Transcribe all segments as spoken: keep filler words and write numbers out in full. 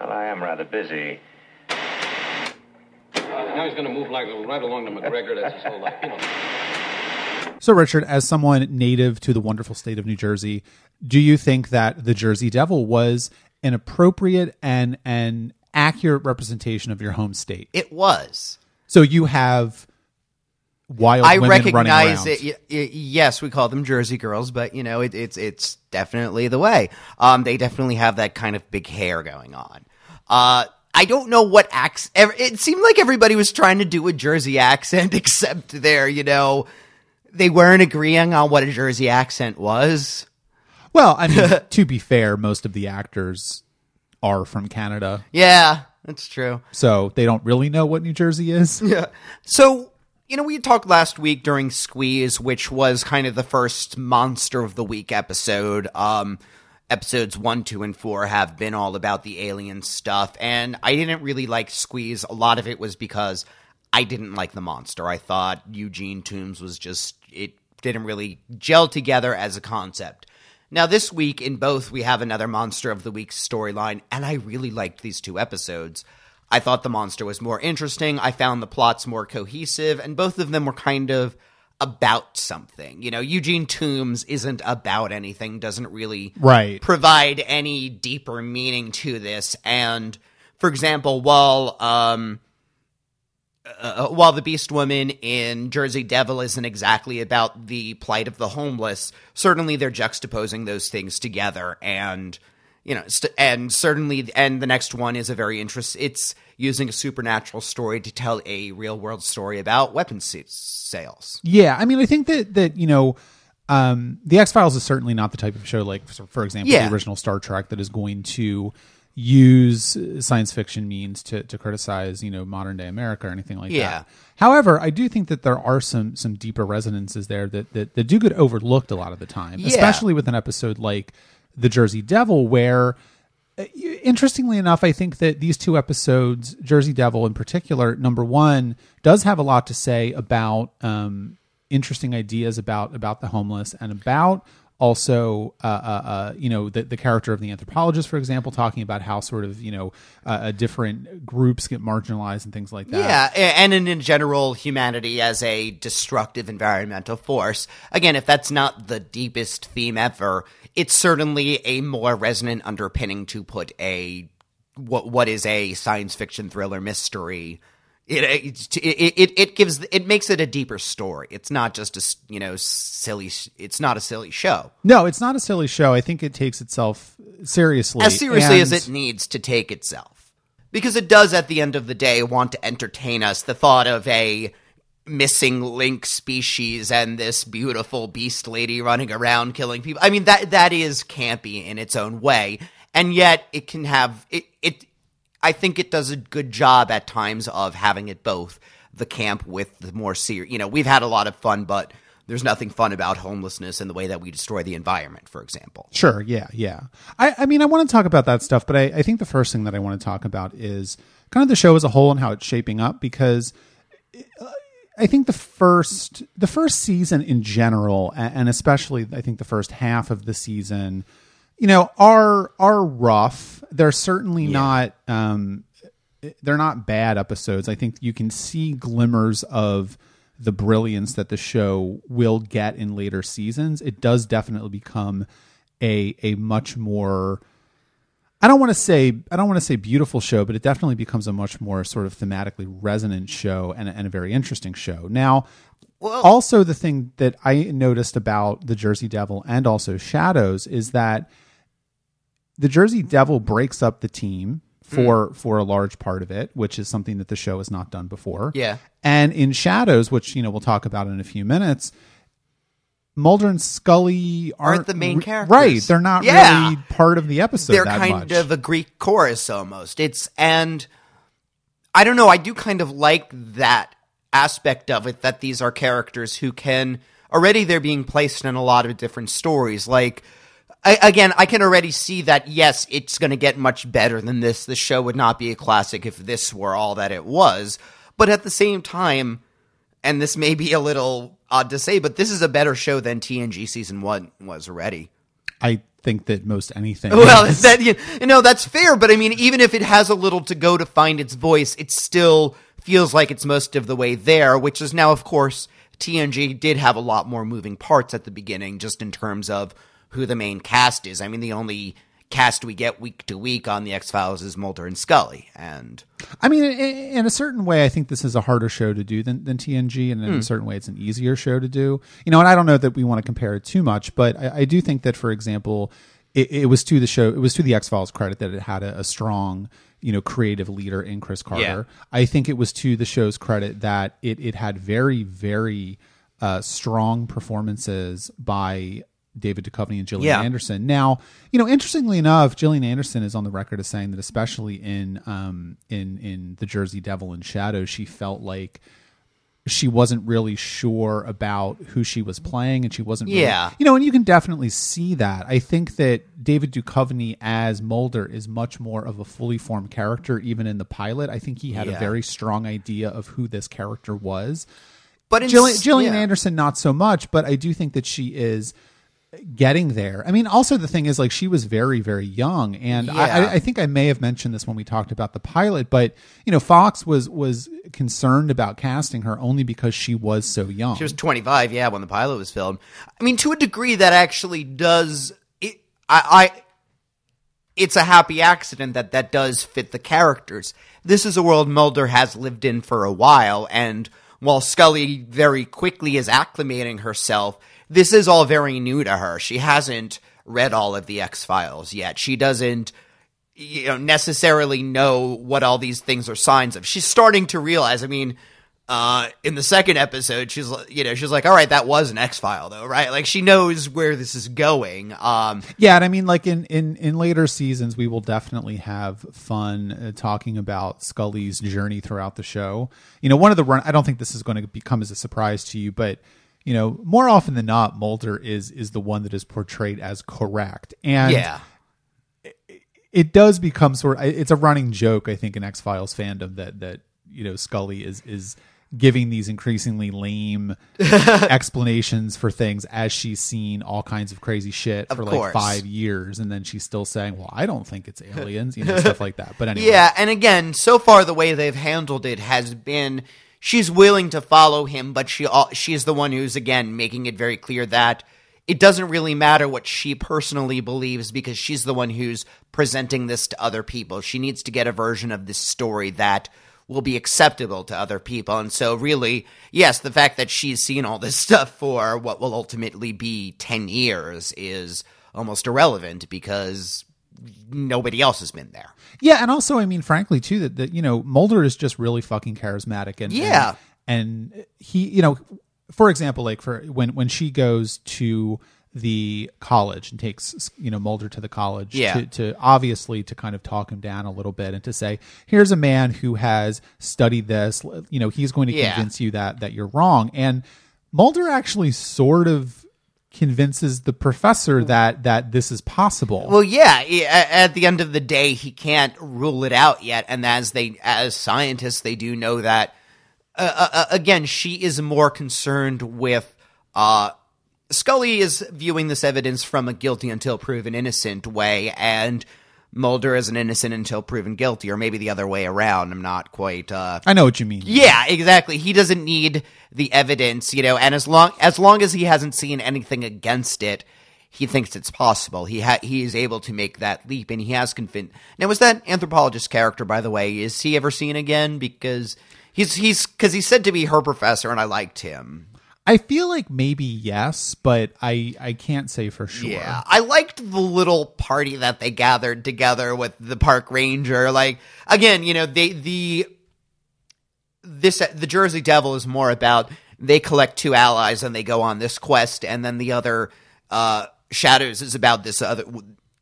Well, I am rather busy. Now he's going to move like right along to McGregor. That's his whole life. You know. So, Richard, as someone native to the wonderful state of New Jersey, do you think that The Jersey Devil was an appropriate and an accurate representation of your home state? It was. So you have wild I women running around. I recognize it. Yes, we call them Jersey girls, but you know, it, it's it's definitely the way. Um, they definitely have that kind of big hair going on. Uh, I don't know what accent. It seemed like everybody was trying to do a Jersey accent, except there, you know, they weren't agreeing on what a Jersey accent was. Well, I mean, to be fair, most of the actors are from Canada. Yeah, that's true. So they don't really know what New Jersey is. Yeah. So, you know, we talked last week during Squeeze, which was kind of the first Monster of the Week episode. Um, episodes one, two, and four have been all about the alien stuff. And I didn't really like Squeeze. A lot of it was because I didn't like the monster. I thought Eugene Tooms was just, it didn't really gel together as a concept. Now, this week in both, we have another Monster of the Week storyline, and I really liked these two episodes. I thought the monster was more interesting. I found the plots more cohesive, and both of them were kind of about something. You know, Eugene Tooms isn't about anything, doesn't really right. provide any deeper meaning to this. And, for example, while um, uh, while the Beast Woman in Jersey Devil isn't exactly about the plight of the homeless, certainly they're juxtaposing those things together. And, you know, st- and certainly, and the next one is a very interesting, it's using a supernatural story to tell a real world story about weapons se- sales. Yeah. I mean, I think that, that, you know, um, the X Files is certainly not the type of show, like for, for example, yeah. the original Star Trek, that is going to use science fiction means to, to criticize, you know, modern day America or anything like yeah. that. However, I do think that there are some, some deeper resonances there that, that, that do get overlooked a lot of the time, yeah. especially with an episode like The Jersey Devil, where uh, interestingly enough, I think that these two episodes, Jersey Devil in particular, number one, does have a lot to say about um, interesting ideas about, about the homeless and about also, uh, uh, uh, you know, the, the character of the anthropologist, for example, talking about how sort of, you know, uh, different groups get marginalized and things like that. Yeah, and in, in general, humanity as a destructive environmental force. Again, if that's not the deepest theme ever, it's certainly a more resonant underpinning to put a what what is a science fiction thriller mystery. It it it, it gives it makes it a deeper story. It's not just a you know silly. It's not a silly show. No, it's not a silly show. I think it takes itself seriously, as seriously and... as it needs to take itself, because it does at the end of the day want to entertain us. The thought of a missing link species and this beautiful beast lady running around killing people. I mean, that that is campy in its own way, and yet it can have it. it I think it does a good job at times of having it both the camp with the more serious. You know, we've had a lot of fun, but there's nothing fun about homelessness and the way that we destroy the environment, for example. Sure. Yeah. Yeah. I, I mean, I want to talk about that stuff, but I, I think the first thing that I want to talk about is kind of the show as a whole and how it's shaping up, because it, uh, I think the first, the first season in general, and especially I think the first half of the season, you know, are are rough. They're certainly yeah. not um, they're not bad episodes. I think you can see glimmers of the brilliance that the show will get in later seasons. It does definitely become a a much more I don't want to say I don't want to say beautiful show, but it definitely becomes a much more sort of thematically resonant show and a, and a very interesting show. Now, well, also the thing that I noticed about The Jersey Devil and also Shadows is that The Jersey Devil breaks up the team for mm. for a large part of it, which is something that the show has not done before. Yeah. And in Shadows, which you know we'll talk about in a few minutes, Mulder and Scully aren't, aren't the main characters. Right. They're not yeah. really part of the episode. They're that kind much. of a Greek chorus almost. It's and I don't know, I do kind of like that aspect of it, that these are characters who can already they're being placed in a lot of different stories. Like I, again, I can already see that, yes, it's going to get much better than this. The show would not be a classic if this were all that it was. But at the same time, and this may be a little odd to say, but this is a better show than T N G season one was already. I think that most anything. Well, is. that you know that's fair, but I mean, even if it has a little to go to find its voice, it still feels like it's most of the way there. Which is now, of course, T N G did have a lot more moving parts at the beginning, just in terms of who the main cast is. I mean, the only cast we get week to week on the X Files is Mulder and Scully, and I mean, in a certain way, I think this is a harder show to do than, than T N G, and in mm. a certain way, it's an easier show to do. You know, and I don't know that we want to compare it too much, but I, I do think that, for example, it, it was to the show, it was to the X Files credit that it had a, a strong, you know, creative leader in Chris Carter. Yeah. I think it was to the show's credit that it it had very, very uh, strong performances by David Duchovny and Gillian yeah. Anderson. Now, you know, interestingly enough, Gillian Anderson is on the record as saying that, especially in um, in in The Jersey Devil and Shadows, she felt like she wasn't really sure about who she was playing, and she wasn't really, yeah. you know, and you can definitely see that. I think that David Duchovny as Mulder is much more of a fully formed character, even in the pilot. I think he had yeah. a very strong idea of who this character was. But in, Gillian, Gillian yeah. Anderson, not so much, but I do think that she is getting there. I mean, also the thing is, like, she was very, very young, and yeah. I, I think I may have mentioned this when we talked about the pilot, but you know, Fox was was concerned about casting her only because she was so young. She was twenty-five, yeah, when the pilot was filmed. I mean, to a degree, that actually does it. I, I it's a happy accident that that does fit the characters. This is a world Mulder has lived in for a while, and while Scully very quickly is acclimating herself, this is all very new to her. She hasn't read all of the X-Files yet. She doesn't, you know, necessarily know what all these things are signs of. She's starting to realize, I mean, uh, in the second episode, she's, you know, she's like, all right, that was an X-File though, right? Like, she knows where this is going. Um, yeah, and I mean, like, in, in, in later seasons, we will definitely have fun uh, talking about Scully's journey throughout the show. You know, one of the run, I don't think this is going to become as a surprise to you, but you know, more often than not, Mulder is is the one that is portrayed as correct. And yeah. it, it does become sort of, it's a running joke, I think, in X-Files fandom that, that you know, Scully is is giving these increasingly lame explanations for things as she's seen all kinds of crazy shit of for course. like five years. And then she's still saying, well, I don't think it's aliens, you know, stuff like that. But anyway. Yeah, and again, so far the way they've handled it has been, she's willing to follow him, but she she's the one who's, again, making it very clear that it doesn't really matter what she personally believes because she's the one who's presenting this to other people. She needs to get a version of this story that will be acceptable to other people. And so really, yes, the fact that she's seen all this stuff for what will ultimately be ten years is almost irrelevant because nobody else has been there. Yeah, and also, I mean, frankly, too, that, that you know, Mulder is just really fucking charismatic, and yeah, and, and he, you know, for example, like for when when she goes to the college and takes you know Mulder to the college, yeah. to, to obviously to kind of talk him down a little bit and to say, here's a man who has studied this, you know, he's going to yeah. convince you that that you're wrong, and Mulder actually sort of convinces the professor that that this is possible. Well, yeah, at the end of the day, he can't rule it out yet, and as they as scientists, they do know that uh, uh, again, she is more concerned with uh Scully is viewing this evidence from a guilty until proven innocent way, and Mulder is an innocent until proven guilty, or maybe the other way around. I'm not quite uh I know what you mean. Yeah, exactly. He doesn't need the evidence, you know, and as long as long as he hasn't seen anything against it, he thinks it's possible. He ha he is able to make that leap, and he has convinced. Now, was that anthropologist character, by the way, is he ever seen again? Because he's he's cuz he's said to be her professor, and I liked him. I feel like maybe yes, but I, I can't say for sure. Yeah, I liked the little party that they gathered together with the park ranger. Like, again, you know, they the this the Jersey Devil is more about they collect two allies and they go on this quest, and then the other uh, Shadows is about this other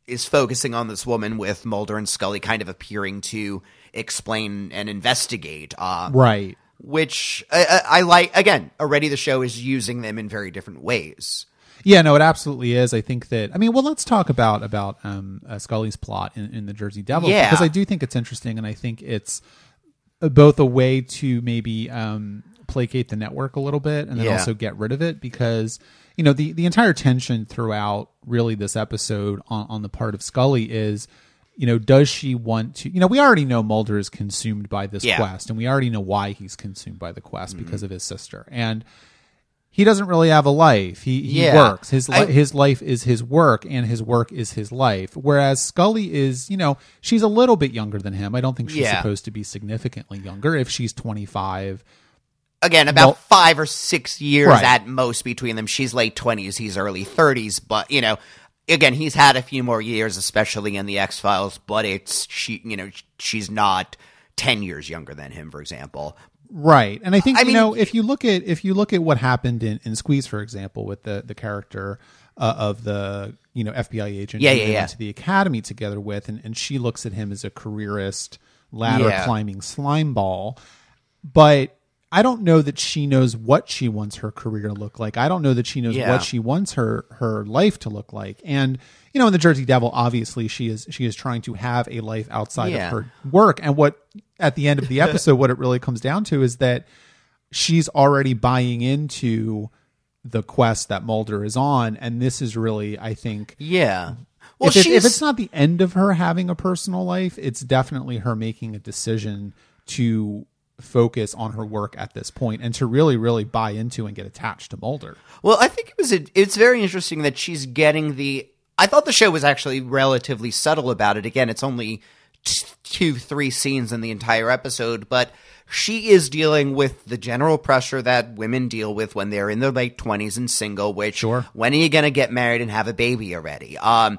is focusing on this woman with Mulder and Scully kind of appearing to explain and investigate. Um, right. Which I, I, I like. Again, already the show is using them in very different ways. Yeah, no, it absolutely is. I think that, I mean, well, let's talk about about um, uh, Scully's plot in, in The Jersey Devil. Yeah. Because I do think it's interesting, and I think it's both a way to maybe um, placate the network a little bit, and then yeah. also get rid of it, because you know the the entire tension throughout really this episode on, on the part of Scully is, you know, does she want to, you know, we already know Mulder is consumed by this yeah. quest, and we already know why he's consumed by the quest, mm-hmm. because of his sister, and he doesn't really have a life. He, he yeah. works. His, li- I, his life is his work, and his work is his life. Whereas Scully is, you know, she's a little bit younger than him. I don't think she's yeah. supposed to be significantly younger if she's twenty-five. Again, about well, five or six years right. at most between them. She's late twenties. He's early thirties. But, you know, again, he's had a few more years, especially in the X Files. But it's, she, you know, she's not ten years younger than him, for example. Right. And I think, I you mean, know, if you look at if you look at what happened in, in Squeeze, for example, with the, the character uh, of the, you know, F B I agent yeah, who yeah, went yeah. to the academy together with, and, and she looks at him as a careerist, ladder yeah. climbing slime ball. But I don't know that she knows what she wants her career to look like. I don't know that she knows yeah. what she wants her her life to look like. And, you know, in The Jersey Devil, obviously she is she is trying to have a life outside yeah. of her work. And what at the end of the episode, what it really comes down to is that she's already buying into the quest that Mulder is on. And this is really, I think, yeah. Well, if, it, if it's not the end of her having a personal life, it's definitely her making a decision to focus on her work at this point and to really, really buy into and get attached to Mulder. Well, I think it was, a, it's very interesting that she's getting the, I thought the show was actually relatively subtle about it. Again, it's only two, three scenes in the entire episode, but she is dealing with the general pressure that women deal with when they're in their late twenties and single, which sure. when are you going to get married and have a baby already? Um,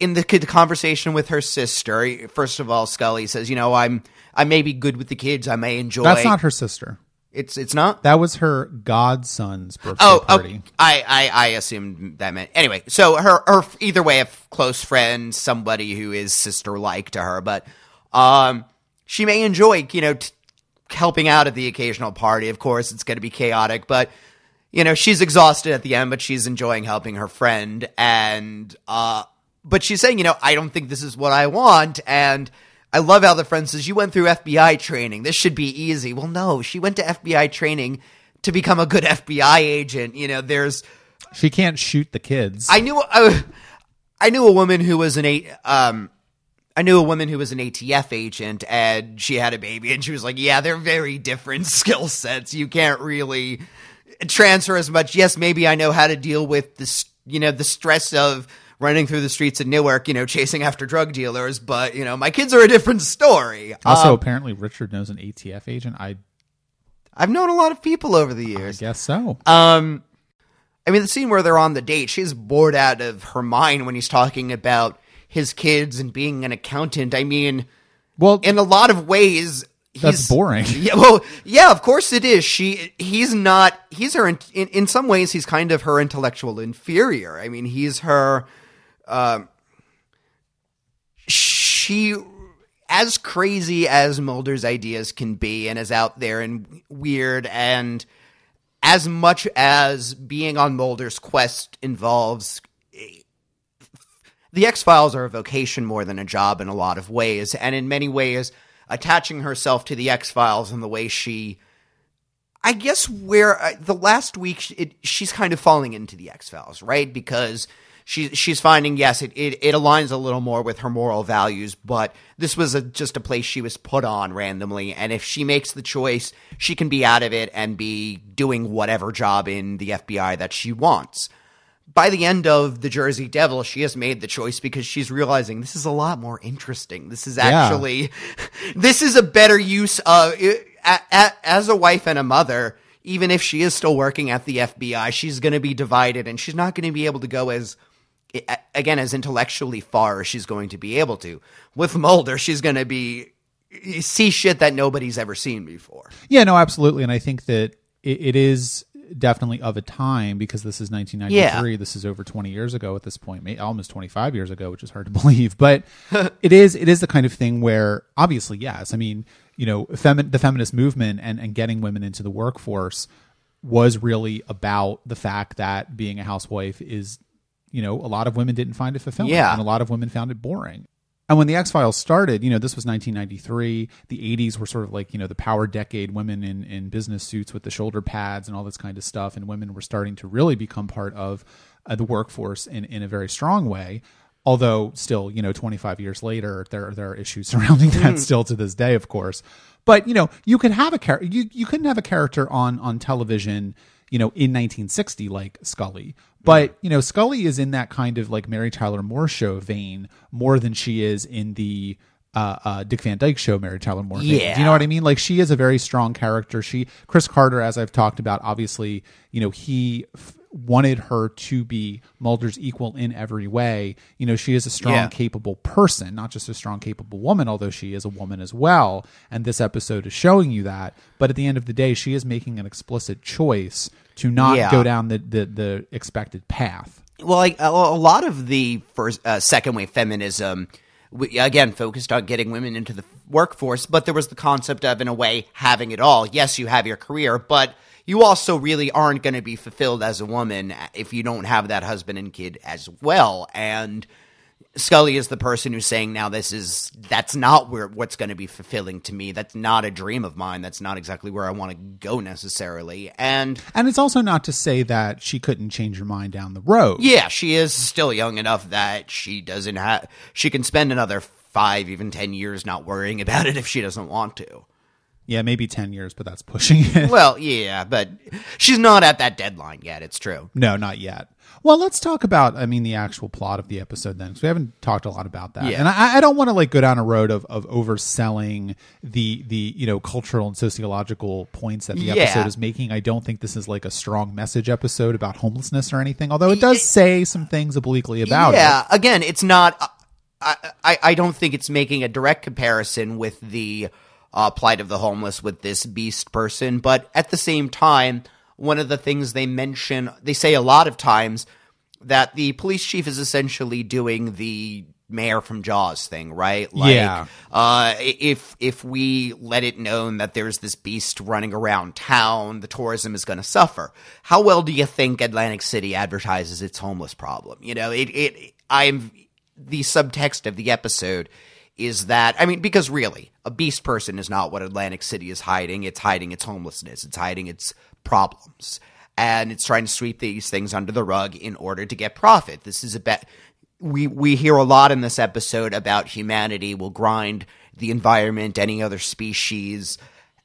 in the conversation with her sister, first of all, Scully says, you know, I'm, I may be good with the kids. I may enjoy. That's not her sister. It's, it's not. That was her godson's birthday oh, party. Oh, I, I, I assumed that meant anyway. So her, her either way, a close friend, somebody who is sister like to her, but um, she may enjoy, you know, t- helping out at the occasional party. Of course, it's going to be chaotic, but you know, she's exhausted at the end, but she's enjoying helping her friend. And uh, but she's saying, you know, I don't think this is what I want, and I love how the friend says, you went through F B I training. This should be easy. Well, no, she went to F B I training to become a good F B I agent. You know, there's... She can't shoot the kids. I knew I, I knew a woman who was an a, um, I knew a woman who was an A T F agent, and she had a baby, and she was like, yeah, they're very different skill sets. You can't really transfer as much. Yes, maybe I know how to deal with this, you know, the stress of running through the streets of Newark, you know, chasing after drug dealers. But, you know, my kids are a different story. Also, um, apparently Richard knows an A T F agent. I, I've known a lot of people over the years. I guess so. Um, I mean, the scene where they're on the date, she's bored out of her mind when he's talking about his kids and being an accountant. I mean, well, in a lot of ways, he's, that's boring. Yeah, well, yeah, of course it is. She, he's not, he's her, in, in, in some ways, he's kind of her intellectual inferior. I mean, he's her... Um, she, as crazy as Mulder's ideas can be and as out there and weird, and as much as being on Mulder's quest involves, the X-Files are a vocation more than a job in a lot of ways, and in many ways attaching herself to the X-Files in the way she, I guess where uh, the last week it, she's kind of falling into the X-Files, right? Because She, she's finding, yes, it, it, it aligns a little more with her moral values, but this was a, just a place she was put on randomly. And if she makes the choice, she can be out of it and be doing whatever job in the F B I that she wants. By the end of The Jersey Devil, she has made the choice because she's realizing this is a lot more interesting. This is actually, yeah. this is a better use of, as a wife and a mother, even if she is still working at the F B I, she's going to be divided and she's not going to be able to go as, again, as intellectually far as she's going to be able to. With Mulder, she's going to be see shit that nobody's ever seen before. Yeah, no, absolutely. And I think that it, it is definitely of a time, because this is nineteen ninety-three. Yeah. This is over twenty years ago at this point, almost twenty-five years ago, which is hard to believe. But it is it is the kind of thing where, obviously, yes, I mean, you know, femi- the feminist movement and, and getting women into the workforce was really about the fact that being a housewife is, you know, a lot of women didn't find it fulfilling, yeah. and a lot of women found it boring. And when the X-Files started, you know, this was nineteen ninety-three. The eighties were sort of like, you know, the power decade, women in, in business suits with the shoulder pads and all this kind of stuff. And women were starting to really become part of uh, the workforce in, in a very strong way. Although still, you know, twenty-five years later, there, there are issues surrounding that mm. still to this day, of course. But, you know, you could have a char- you, you couldn't have a character on on television, you know, in nineteen sixty like Scully. But, you know, Scully is in that kind of like Mary Tyler Moore Show vein more than she is in the uh, uh, Dick Van Dyke Show Mary Tyler Moore vein. Yeah. Do you know what I mean? Like, she is a very strong character. She, Chris Carter, as I've talked about, obviously, you know, he f- wanted her to be Mulder's equal in every way. You know, she is a strong, yeah. capable person, not just a strong, capable woman, although she is a woman as well. And this episode is showing you that. But at the end of the day, she is making an explicit choice to not yeah. go down the, the, the expected path. Well, like a, a lot of the first uh, second wave feminism, we, again, focused on getting women into the workforce, but there was the concept of, in a way, having it all. Yes, you have your career, but you also really aren't going to be fulfilled as a woman if you don't have that husband and kid as well. And Scully is the person who's saying, now this is, that's not where what's going to be fulfilling to me. That's not a dream of mine. That's not exactly where I want to go necessarily. And and it's also not to say that she couldn't change her mind down the road. Yeah, she is still young enough that she doesn't have, she can spend another five, even ten years not worrying about it if she doesn't want to. Yeah, maybe ten years, but that's pushing it. Well, yeah, but she's not at that deadline yet. It's true. No, not yet. Well, let's talk about, I mean, the actual plot of the episode then, because we haven't talked a lot about that. Yeah. And I, I don't want to like go down a road of, of overselling the, the, you know, cultural and sociological points that the yeah. episode is making. I don't think this is like a strong message episode about homelessness or anything, although it does say some things obliquely about yeah. it. Yeah, again, it's not I, I, I don't think it's making a direct comparison with the Uh, plight of the homeless with this beast person. But at the same time, one of the things they mention, they say a lot of times that the police chief is essentially doing the mayor from Jaws thing, right? Like, yeah. Uh, if, if we let it known that there's this beast running around town, the tourism is going to suffer. How well do you think Atlantic City advertises its homeless problem? You know, it, it, I'm the subtext of the episode is that, I mean, because really, a beast person is not what Atlantic City is hiding. It's hiding its homelessness. It's hiding its problems. And it's trying to sweep these things under the rug in order to get profit. This is a bet. We, we hear a lot in this episode about humanity will grind the environment, any other species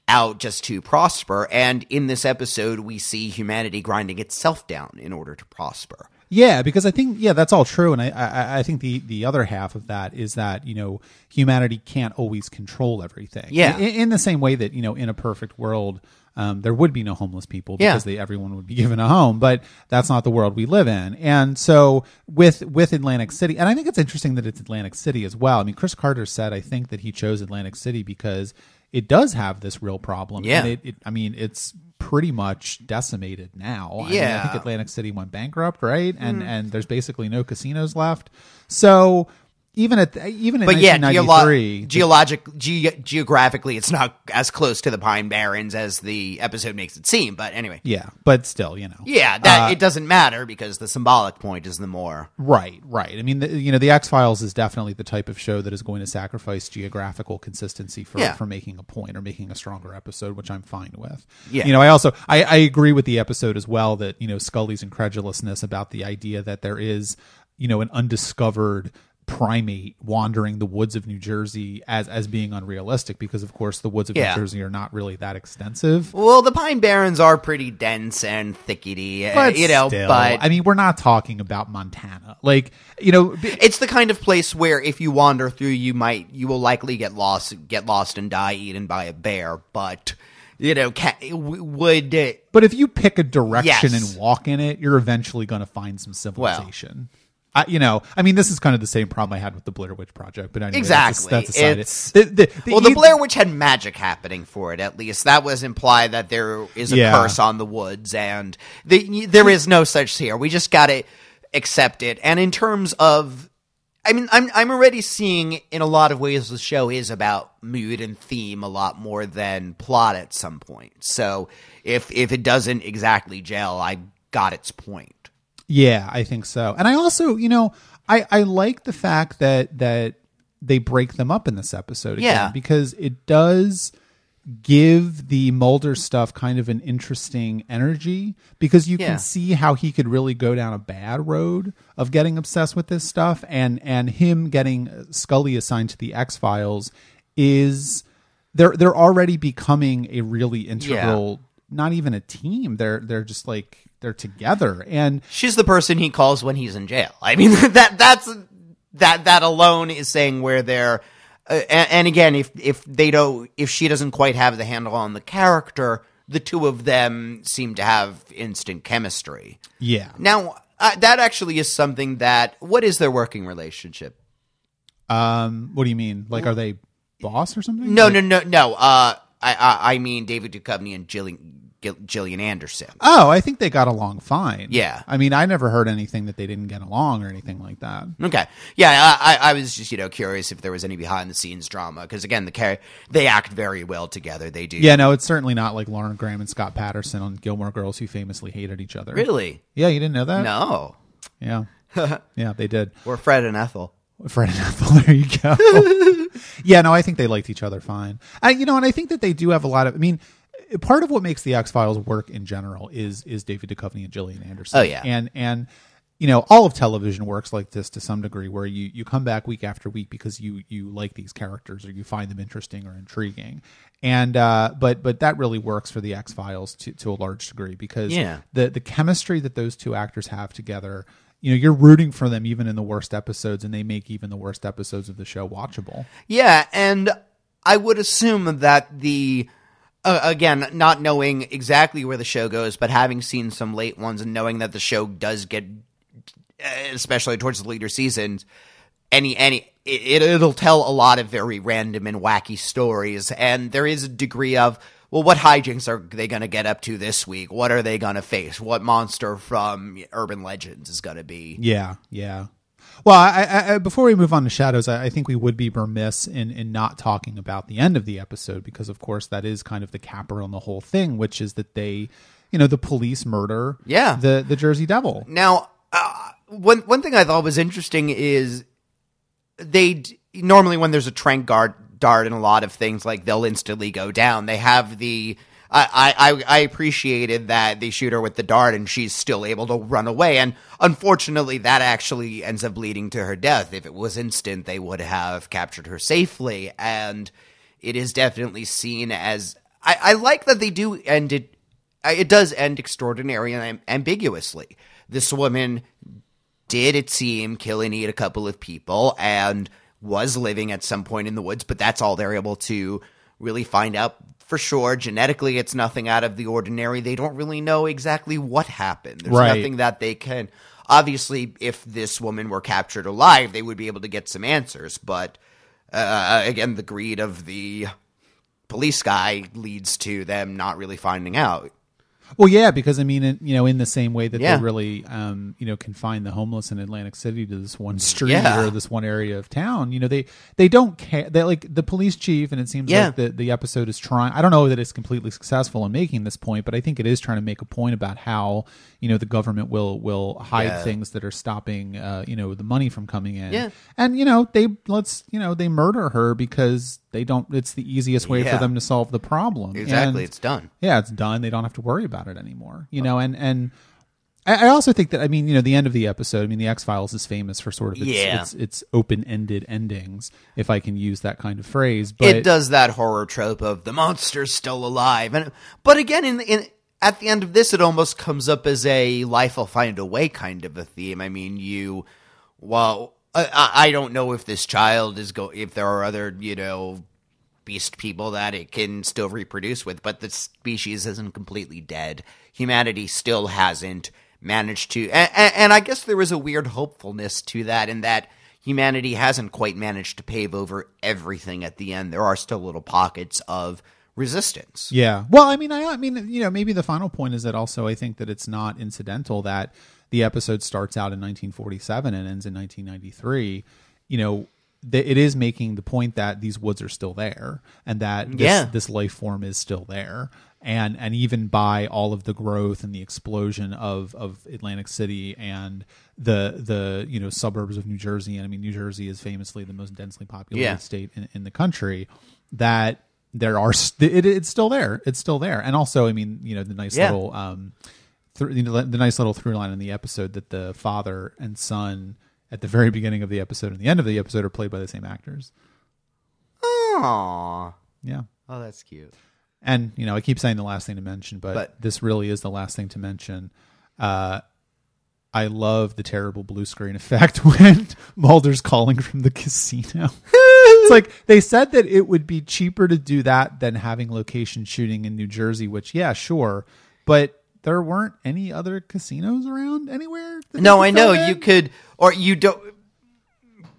out just to prosper. And in this episode, we see humanity grinding itself down in order to prosper. Yeah, because I think, yeah, that's all true. And I, I, I think the, the other half of that is that, you know, humanity can't always control everything. Yeah. In, in the same way that, you know, in a perfect world, um, there would be no homeless people because yeah. they, everyone would be given a home. But that's not the world we live in. And so with with Atlantic City, and I think it's interesting that it's Atlantic City as well. I mean, Chris Carter said, I think, that he chose Atlantic City because it does have this real problem. Yeah. And it, it, I mean, it's pretty much decimated now. Yeah. I mean, I think Atlantic City went bankrupt, right? And mm. and there's basically no casinos left. So even at even in but yeah, nineteen ninety-three, geolo- geologic ge- geographically, it's not as close to the Pine Barrens as the episode makes it seem. But anyway, yeah, but still, you know, yeah, that uh, it doesn't matter because the symbolic point is the more right, right. I mean, the, you know, the X-Files is definitely the type of show that is going to sacrifice geographical consistency for yeah. for making a point or making a stronger episode, which I'm fine with. Yeah, you know, I also I, I agree with the episode as well that, you know, Scully's incredulousness about the idea that there is, you know, an undiscovered primate wandering the woods of New Jersey as as being unrealistic, because of course the woods of yeah. New Jersey are not really that extensive. Well, the Pine Barrens are pretty dense and thickety, but you know. Still, but I mean, we're not talking about Montana, like, you know. It's the kind of place where if you wander through, you might you will likely get lost, get lost and die eaten by a bear, but. You know, can, would it, but if you pick a direction yes. and walk in it, you're eventually going to find some civilization. Well, I, you know, I mean, this is kind of the same problem I had with the Blair Witch Project, but anyway, exactly. That's, that's the, the, the, well, the Blair Witch had magic happening for it. At least that was implied that there is a yeah. curse on the woods, and the, there is no such here. We just got to accept it. And in terms of, I mean, I'm I'm already seeing in a lot of ways the show is about mood and theme a lot more than plot at some point. So if if it doesn't exactly gel, I got its point. Yeah, I think so. And I also, you know, I, I like the fact that that they break them up in this episode again, yeah, because it does give the Mulder stuff kind of an interesting energy, because you yeah. can see how he could really go down a bad road of getting obsessed with this stuff, and and him getting Scully assigned to the X Files is they're they're already becoming a really integral, yeah. not even a team. They're they're just like they're together, and she's the person he calls when he's in jail. I mean that that's that that alone is saying where they're. Uh, and, and again, if if they don't, if she doesn't quite have the handle on the character, the two of them seem to have instant chemistry. Yeah. Now uh, that actually is something that. What is their working relationship? Um. What do you mean? Like, are they boss or something? No, like, no, no, no. Uh, I, I I mean David Duchovny and Gillian Gillian Anderson. Oh, I think they got along fine. Yeah. I mean, I never heard anything that they didn't get along or anything like that. Okay. Yeah, I, I was just, you know, curious if there was any behind-the-scenes drama, because, again, the car- they act very well together. They do. Yeah, no, it's certainly not like Lauren Graham and Scott Patterson on Gilmore Girls, who famously hated each other. Really? Yeah, you didn't know that? No. Yeah. Yeah, they did. Or Fred and Ethel. Fred and Ethel, there you go. Yeah, no, I think they liked each other fine. I, you know, and I think that they do have a lot of, I mean, part of what makes the X-Files work in general is is David Duchovny and Gillian Anderson. Oh, yeah. And, and you know, all of television works like this to some degree, where you, you come back week after week because you you like these characters, or you find them interesting or intriguing. And uh, but but that really works for the X-Files to, to a large degree, because yeah. the, the chemistry that those two actors have together, you know, you're rooting for them even in the worst episodes, and they make even the worst episodes of the show watchable. Yeah, and I would assume that the... Uh, again, not knowing exactly where the show goes, but having seen some late ones and knowing that the show does get, especially towards the later seasons, any any it, it'll tell a lot of very random and wacky stories, and there is a degree of, well, what hijinks are they going to get up to this week? What are they going to face? What monster from urban legends is going to be? Yeah, yeah. Well, I, I, before we move on to Shadows, I, I think we would be remiss in, in not talking about the end of the episode, because, of course, that is kind of the capper on the whole thing, which is that they, you know, the police murder yeah. the, the Jersey Devil. Now, uh, one, one thing I thought was interesting is they normally, when there's a trank guard dart and a lot of things, like, they'll instantly go down. They have the... I, I I appreciated that they shoot her with the dart and she's still able to run away. And unfortunately, that actually ends up leading to her death. If it was instant, they would have captured her safely. And it is definitely seen as... I, I like that they do end it... It does end extraordinary and ambiguously. This woman did, it seem, kill and eat a couple of people and was living at some point in the woods. But that's all they're able to really find out. For sure, genetically, it's nothing out of the ordinary. They don't really know exactly what happened. There's right. nothing that they can... Obviously, if this woman were captured alive, they would be able to get some answers. But, uh, again, the greed of the police guy leads to them not really finding out. Well, yeah, because, I mean, you know, in the same way that yeah. they really, um, you know, confine the homeless in Atlantic City to this one street yeah. or this one area of town, you know, they, they don't care. They like the police chief, and it seems yeah. like the, the episode is trying. I don't know that it's completely successful in making this point, but I think it is trying to make a point about how, you know, the government will will hide yeah. things that are stopping, uh, you know, the money from coming in. Yeah. And, you know, they let's, you know, they murder her because they don't. It's the easiest way yeah. for them to solve the problem. Exactly. And, it's done. Yeah, it's done. They don't have to worry about it anymore, you know, and and I also think that, I mean, you know, the end of the episode, I mean, the X-Files is famous for sort of its, yeah. its, its open-ended endings, if I can use that kind of phrase. But it does that horror trope of the monster's still alive, and but again, in in at the end of this, it almost comes up as a life will find a way kind of a theme. I mean, you, well, I, I don't know if this child is go if there are other, you know, beast people that it can still reproduce with, but the species isn't completely dead. Humanity still hasn't managed to, and, and I guess there is a weird hopefulness to that, in that humanity hasn't quite managed to pave over everything at the end. There are still little pockets of resistance. Yeah. Well, I mean, I, I mean, you know, maybe the final point is that also I think that it's not incidental that the episode starts out in nineteen forty-seven and ends in nineteen ninety-three. You know, th- it is making the point that these woods are still there and that this, yeah. this life form is still there. And and even by all of the growth and the explosion of, of Atlantic City and the the you know suburbs of New Jersey, and I mean New Jersey is famously the most densely populated yeah. state in, in the country. That there are st- it, it's still there, it's still there. And also, I mean, you know, the nice yeah. little um, th- you know, the nice little through line in the episode that the father and son at the very beginning of the episode and the end of the episode are played by the same actors. Aww. Yeah. Oh, that's cute. And, you know, I keep saying the last thing to mention, but, but this really is the last thing to mention. Uh, I love the terrible blue screen effect when Mulder's calling from the casino. It's like they said that it would be cheaper to do that than having location shooting in New Jersey, which, yeah, sure. But there weren't any other casinos around anywhere. No, I know. In? You could, or you don't.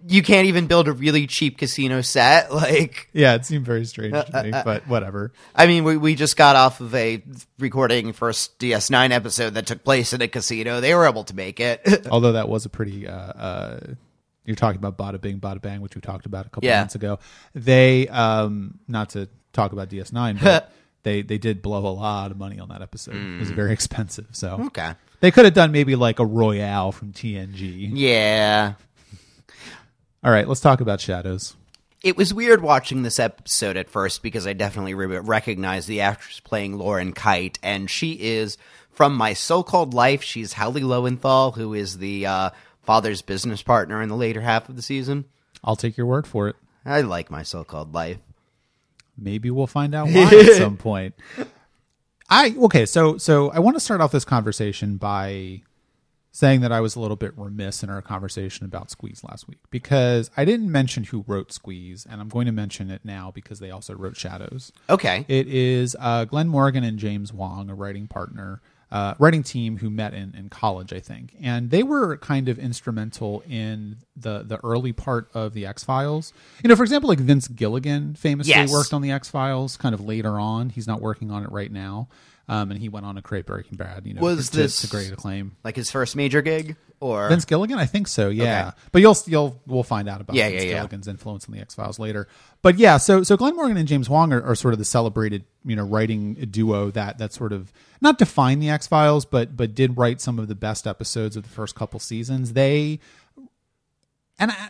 You can't even build a really cheap casino set. Like, yeah, it seemed very strange uh, to me, uh, uh, but whatever. I mean, we, we just got off of a recording first D S nine episode that took place in a casino. They were able to make it. Although that was a pretty, uh, uh, you're talking about Bada Bing, Bada Bang, which we talked about a couple yeah. months ago. They, um, not to talk about D S nine, but they, they did blow a lot of money on that episode. Mm. It was very expensive. So okay. They could have done maybe like a Royale from T N G. Yeah. All right, let's talk about Shadows. It was weird watching this episode at first because I definitely re- recognized the actress playing Lauren Kite, and she is from My So-Called Life. She's Hallie Lowenthal, who is the uh, father's business partner in the later half of the season. I'll take your word for it. I like My So-Called Life. Maybe we'll find out why at some point. I okay, so so I want to start off this conversation by saying that I was a little bit remiss in our conversation about Squeeze last week because I didn't mention who wrote Squeeze, and I'm going to mention it now because they also wrote Shadows. Okay. It is uh, Glenn Morgan and James Wong, a writing partner, uh, writing team who met in, in college, I think. And they were kind of instrumental in the, the early part of the X Files. You know, for example, like Vince Gilligan famously yes. worked on the X Files kind of later on. He's not working on it right now. Um, and he went on to create Breaking Bad. You know, was to, this to great acclaim, like his first major gig, or Vince Gilligan? I think so. Yeah, okay. But you'll you'll we'll find out about yeah, Vince yeah, Gilligan's yeah. influence on the X Files later. But yeah, so so Glenn Morgan and James Wong are, are sort of the celebrated you know writing duo that that sort of not defined the X Files, but but did write some of the best episodes of the first couple seasons. They and I,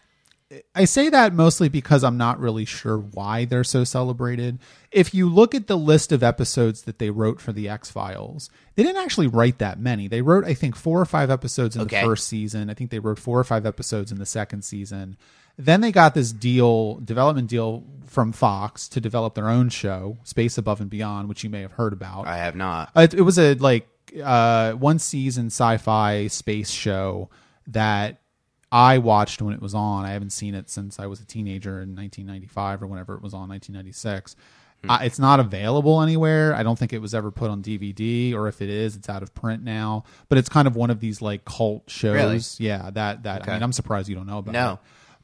I say that mostly because I'm not really sure why they're so celebrated. If you look at the list of episodes that they wrote for the X-Files, they didn't actually write that many. They wrote, I think, four or five episodes in okay. the first season. I think they wrote four or five episodes in the second season. Then they got this deal, development deal from Fox to develop their own show, Space Above and Beyond, which you may have heard about. I have not. It, it was a like uh, one season sci-fi space show that I watched when it was on. I haven't seen it since I was a teenager in nineteen ninety-five or whenever it was on, nineteen ninety-six. Hmm. Uh, it's not available anywhere. I don't think it was ever put on D V D, or if it is, it's out of print now. But it's kind of one of these like cult shows. Really? Yeah, that that. Okay. I mean, I'm surprised you don't know about. No, it.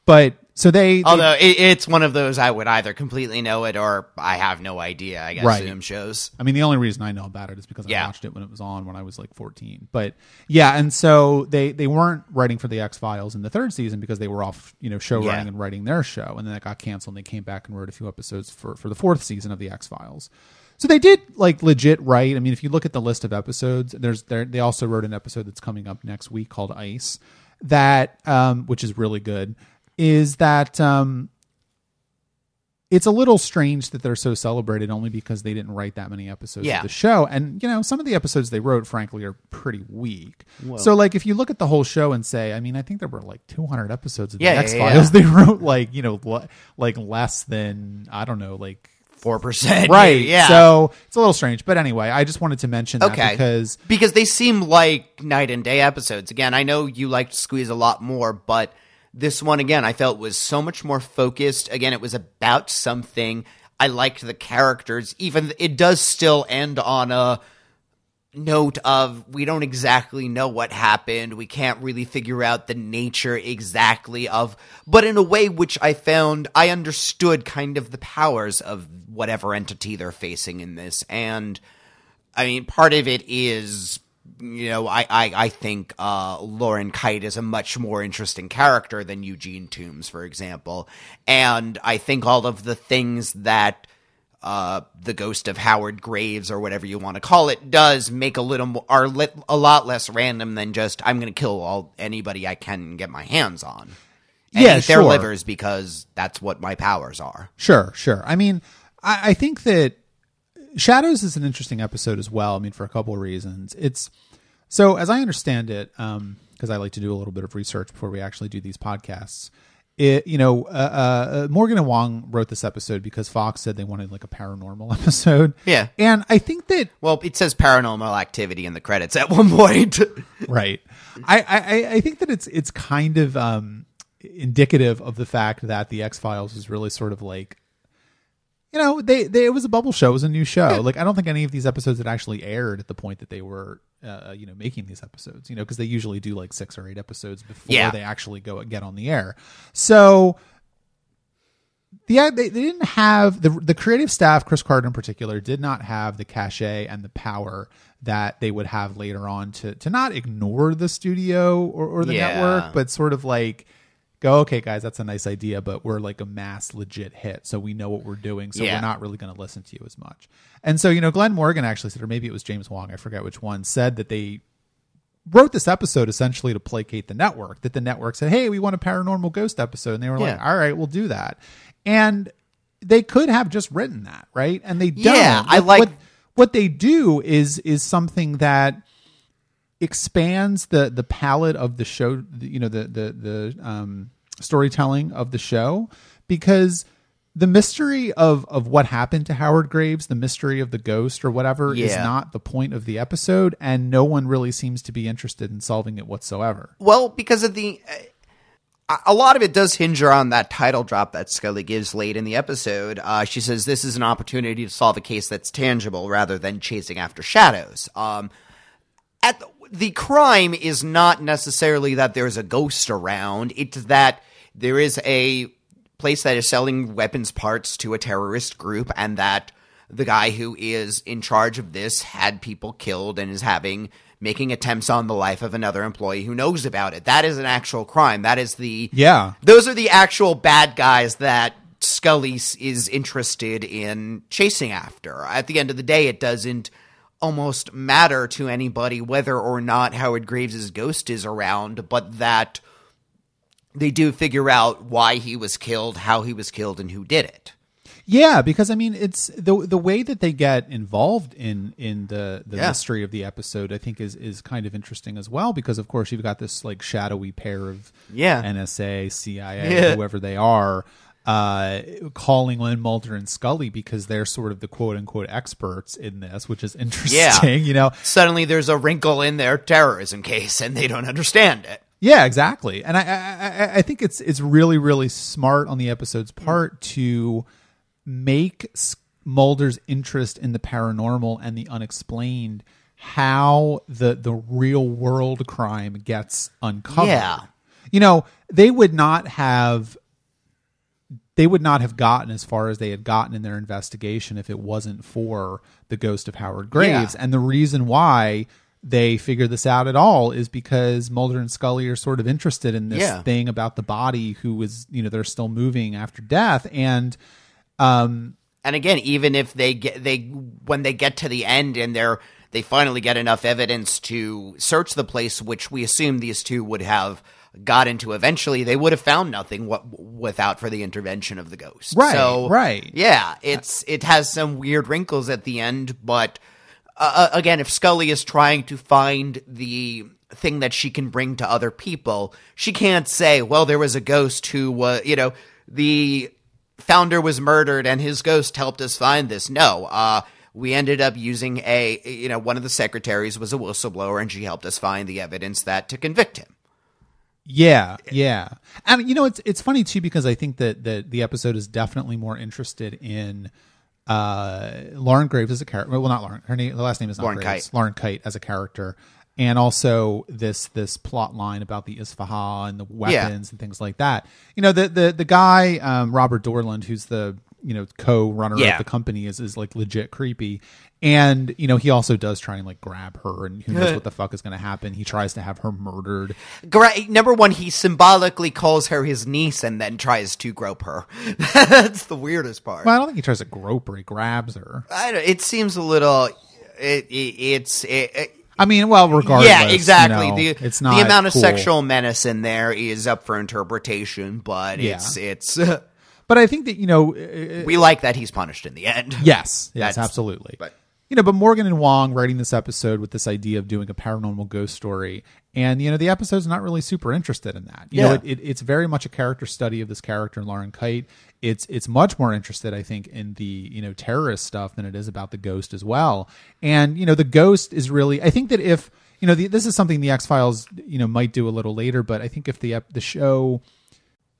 But so they. they Although it, it's one of those I would either completely know it or I have no idea. I guess right. Zoom shows. I mean, the only reason I know about it is because yeah. I watched it when it was on when I was like fourteen. But yeah, and so they they weren't writing for the X Files in the third season because they were off, you know, show yeah. running and writing their show, and then it got canceled. And they came back and wrote a few episodes for for the fourth season of the X Files. So they did like legit write. I mean, if you look at the list of episodes, there's there they also wrote an episode that's coming up next week called Ice, that um, which is really good. Is that um, it's a little strange that they're so celebrated only because they didn't write that many episodes yeah. of the show. And, you know, some of the episodes they wrote, frankly, are pretty weak. Whoa. So, like, if you look at the whole show and say, I mean, I think there were, like, two hundred episodes of yeah, the X-Files. Yeah, yeah. They wrote, like, you know, le- like less than, I don't know, like four percent. Right. Yeah. So it's a little strange. But anyway, I just wanted to mention that okay. because... Because they seem like night and day episodes. Again, I know you liked Squeeze a lot more, but this one, again, I felt was so much more focused. Again, it was about something. I liked the characters. Even it does still end on a note of we don't exactly know what happened. We can't really figure out the nature exactly of, but in a way which I found I understood kind of the powers of whatever entity they're facing in this. And I mean, part of it is you know, I, I, I think uh, Lauren Kite is a much more interesting character than Eugene Tooms, for example. And I think all of the things that uh, the ghost of Howard Graves, or whatever you want to call it, does make a little more, are a lot less random than just, I'm going to kill all anybody I can get my hands on. And yeah, eat their sure. livers, because that's what my powers are. Sure, sure. I mean, I, I think that Shadows is an interesting episode as well. I mean, for a couple of reasons. It's so, as I understand it, um, because I like to do a little bit of research before we actually do these podcasts. It, you know, uh, uh, Morgan and Wong wrote this episode because Fox said they wanted like a paranormal episode. Yeah, and I think that well, it says paranormal activity in the credits at one point, right? I, I I think that it's it's kind of um. indicative of the fact that the X Files is really sort of like, you know, they, they, it was a bubble show. It was a new show. Yeah. Like, I don't think any of these episodes had actually aired at the point that they were, uh, you know, making these episodes, you know, cause they usually do like six or eight episodes before yeah. they actually go and get on the air. So yeah, they, they didn't have the, the creative staff, Chris Carter in particular, did not have the cachet and the power that they would have later on to, to not ignore the studio or, or the yeah. network, but sort of like, go, okay, guys, that's a nice idea, but we're like a mass legit hit, so we know what we're doing, so yeah. we're not really going to listen to you as much. And so, you know, Glenn Morgan actually said, or maybe it was James Wong, I forget which one, said that they wrote this episode essentially to placate the network, that the network said, hey, we want a paranormal ghost episode. And they were yeah. like, all right, we'll do that. And they could have just written that, right? And they don't. Yeah, I like... What, what they do is is something that expands the the palette of the show, you know, the the the um storytelling of the show, because the mystery of of what happened to Howard Graves, the mystery of the ghost or whatever yeah. is not the point of the episode, and no one really seems to be interested in solving it whatsoever. Well, because of the uh, a lot of it does hinge on that title drop that Scully gives late in the episode. Uh she says this is an opportunity to solve a case that's tangible rather than chasing after shadows. Um at the The crime is not necessarily that there's a ghost around. It's that there is a place that is selling weapons parts to a terrorist group, and that the guy who is in charge of this had people killed and is having making attempts on the life of another employee who knows about it. That is an actual crime. That is the yeah. Those are the actual bad guys that Scully is interested in chasing after. At the end of the day, it doesn't almost matter to anybody whether or not Howard Graves's ghost is around, but that they do figure out why he was killed, how he was killed, and who did it. Yeah, because I mean, it's the the way that they get involved in in the, the yeah. mystery of the episode, I think is is kind of interesting as well, because of course you've got this like shadowy pair of yeah. N S A, C I A, yeah. whoever they are, uh calling Lynn Mulder and Scully, because they're sort of the quote-unquote experts in this, which is interesting. Yeah. You know, suddenly there's a wrinkle in their terrorism case and they don't understand it. Yeah, exactly. And i i i think it's it's really really smart on the episode's part to make Mulder's interest in the paranormal and the unexplained how the the real world crime gets uncovered. Yeah. You know, they would not have They would not have gotten as far as they had gotten in their investigation if it wasn't for the ghost of Howard Graves. Yeah. And the reason why they figure this out at all is because Mulder and Scully are sort of interested in this yeah. thing about the body who is, you know, they're still moving after death. And, um, and again, even if they get, they, when they get to the end and they're, they finally get enough evidence to search the place, which we assume these two would have got into eventually, they would have found nothing what without for the intervention of the ghost. Right. So, right. Yeah. It's, it has some weird wrinkles at the end, but uh, again, if Scully is trying to find the thing that she can bring to other people, she can't say, well, there was a ghost who was, uh, you know, the founder was murdered and his ghost helped us find this. No, uh, we ended up using a, you know, one of the secretaries was a whistleblower and she helped us find the evidence that to convict him. Yeah, yeah. And, you know, it's it's funny, too, because I think that, that the episode is definitely more interested in uh, Lauren Graves as a character. Well, not Lauren. Her name, the last name is not Lauren Graves. Kite. Lauren Kite as a character. And also this this plot line about the Isfaha and the weapons yeah. and things like that. You know, the the, the guy, um, Robert Dorland, who's the you know, co-runner yeah. of the company is, is like legit creepy. And, you know, he also does try and like grab her, and who knows what the fuck is going to happen. He tries to have her murdered. Number one, he symbolically calls her his niece and then tries to grope her. That's the weirdest part. Well, I don't think he tries to grope her. He grabs her. I don't, it seems a little, it, it, it's, it, it, I mean, well, regardless. Yeah, exactly. You know, the, it's not the amount of cool. sexual menace in there is up for interpretation, but yeah. it's, it's, but I think that, you know, it, we like that he's punished in the end. Yes. Yes, that's, absolutely. But, you know, but Morgan and Wong writing this episode with this idea of doing a paranormal ghost story. And, you know, the episode's not really super interested in that. You yeah. know, it, it, it's very much a character study of this character, Lauren Kite. It's it's much more interested, I think, in the, you know, terrorist stuff than it is about the ghost as well. And, you know, the ghost is really, I think that if, you know, the, this is something the X-Files, you know, might do a little later. But I think if the the show,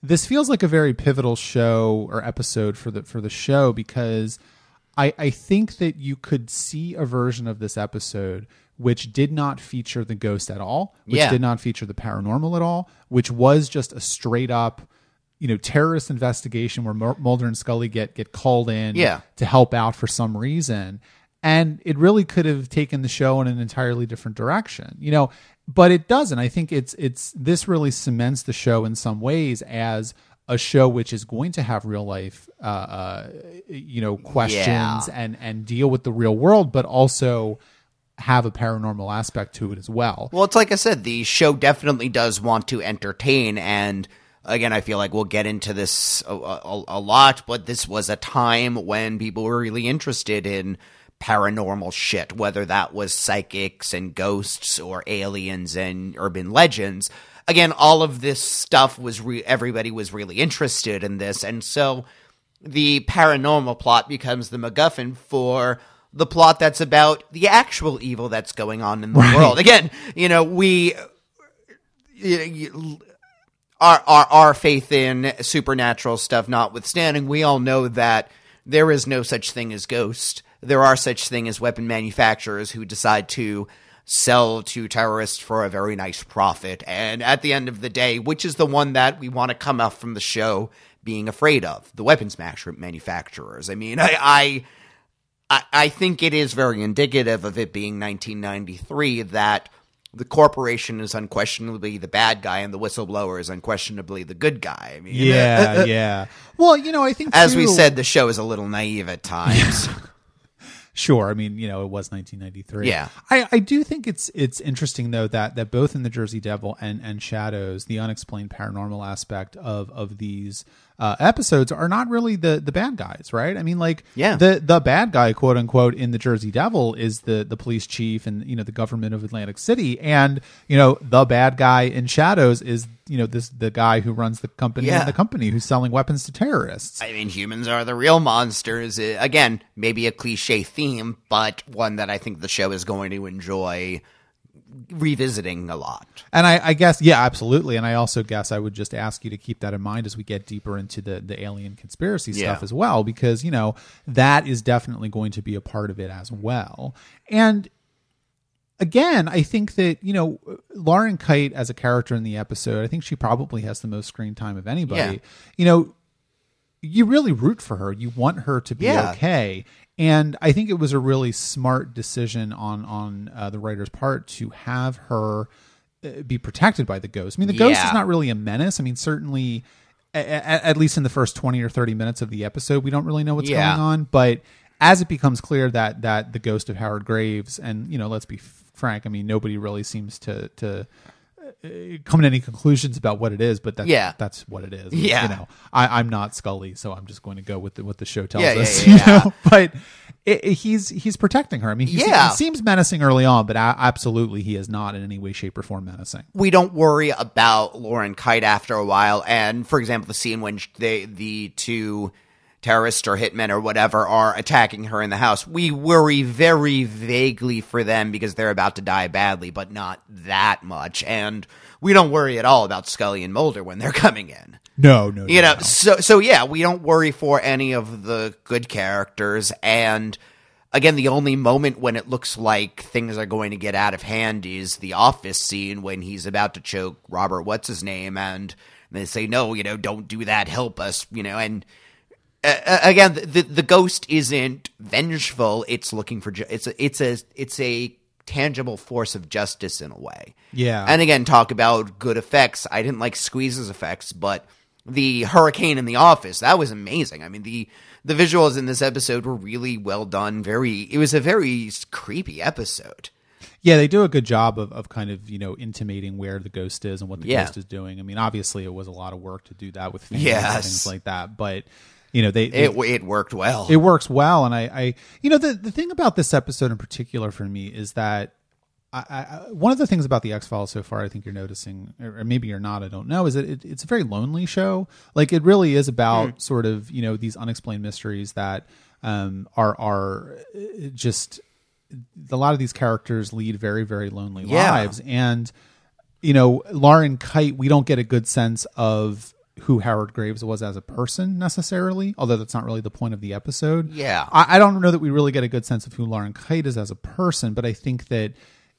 this feels like a very pivotal show or episode for the for the show, because I, I think that you could see a version of this episode which did not feature the ghost at all, which yeah. did not feature the paranormal at all, which was just a straight up, you know, terrorist investigation where Mulder and Scully get get called in yeah. to help out for some reason. And it really could have taken the show in an entirely different direction, you know, but it doesn't. I think it's it's this really cements the show in some ways as a show which is going to have real life, uh, uh, you know, questions yeah. and, and deal with the real world, but also have a paranormal aspect to it as well. Well, it's like I said, the show definitely does want to entertain. And again, I feel like we'll get into this a, a, a lot, but this was a time when people were really interested in paranormal shit, whether that was psychics and ghosts or aliens and urban legends. Again, all of this stuff was re everybody was really interested in this, and so the paranormal plot becomes the MacGuffin for the plot that's about the actual evil that's going on in the right. world. Again, you know, we our, our our faith in supernatural stuff notwithstanding, we all know that there is no such thing as ghosts. There are such thing as weapon manufacturers who decide to sell to terrorists for a very nice profit. And at the end of the day, which is the one that we want to come up from the show being afraid of? The weapons manufacturers. I mean, I, I, I think it is very indicative of it being nineteen ninety-three that the corporation is unquestionably the bad guy and the whistleblower is unquestionably the good guy. I mean, yeah, yeah. Well, you know, I think, as we said, the show is a little naive at times. Yeah. Sure. I mean, you know, it was nineteen ninety-three. Yeah. I, I do think it's it's interesting, though, that that both in The Jersey Devil and, and Shadows, the unexplained paranormal aspect of of these uh, episodes are not really the the bad guys. Right. I mean, like, yeah. the, the bad guy, quote unquote, in The Jersey Devil is the, the police chief and, you know, the government of Atlantic City. And, you know, the bad guy in Shadows is, you know, this the guy who runs the company yeah. and the company who's selling weapons to terrorists. I mean, humans are the real monsters. Again, maybe a cliche theme, but one that I think the show is going to enjoy revisiting a lot. And I, I guess, yeah, absolutely. And I also guess I would just ask you to keep that in mind as we get deeper into the, the alien conspiracy yeah. stuff as well, because, you know, that is definitely going to be a part of it as well. And again, I think that, you know, Lauren Kite as a character in the episode, I think she probably has the most screen time of anybody. Yeah. You know, you really root for her. You want her to be yeah. okay. And I think it was a really smart decision on on uh, the writer's part to have her uh, be protected by the ghost. I mean, the yeah. ghost is not really a menace. I mean, certainly, a a at least in the first twenty or thirty minutes of the episode, we don't really know what's yeah. going on. But as it becomes clear that that the ghost of Howard Graves, and, you know, let's be frank, I mean, nobody really seems to to come to any conclusions about what it is, but that's, yeah. that's what it is. Yeah. You know, I, I'm not Scully, so I'm just going to go with the, what the show tells yeah, us. Yeah, yeah, you yeah. know? But it, it, he's he's protecting her. I mean, he yeah. seems menacing early on, but absolutely he is not in any way, shape, or form menacing. We don't worry about Lauren Kite after a while. And, for example, the scene when they, the two terrorists or hitmen or whatever are attacking her in the house, we worry very vaguely for them because they're about to die badly, but not that much. And we don't worry at all about Scully and Mulder when they're coming in. No, no, you no, know, no. so so yeah, we don't worry for any of the good characters. And again, the only moment when it looks like things are going to get out of hand is the office scene when he's about to choke Robert what's his name, and they say, no, you know, don't do that, help us, you know, and Uh, again, the the ghost isn't vengeful. It's looking for ju it's a, it's a it's a tangible force of justice in a way. Yeah. And again, talk about good effects. I didn't like Squeeze's effects, but the hurricane in the office, that was amazing. I mean, the the visuals in this episode were really well done. Very, it was a very creepy episode. Yeah, they do a good job of, of kind of, you know, intimating where the ghost is and what the yeah. ghost is doing. I mean, obviously it was a lot of work to do that with fans yes. and things like that, but you know, they, they it, it worked well. It works well. And I, I you know, the, the thing about this episode in particular for me is that I, I, one of the things about the X-Files so far, I think you're noticing, or maybe you're not, I don't know, is that it, it's a very lonely show. Like, it really is about mm. sort of, you know, these unexplained mysteries that um, are, are just, a lot of these characters lead very, very lonely yeah. lives. And, you know, Lauren Kite, we don't get a good sense of who Howard Graves was as a person necessarily, although that's not really the point of the episode. Yeah. I, I don't know that we really get a good sense of who Lauren Kite is as a person, but I think that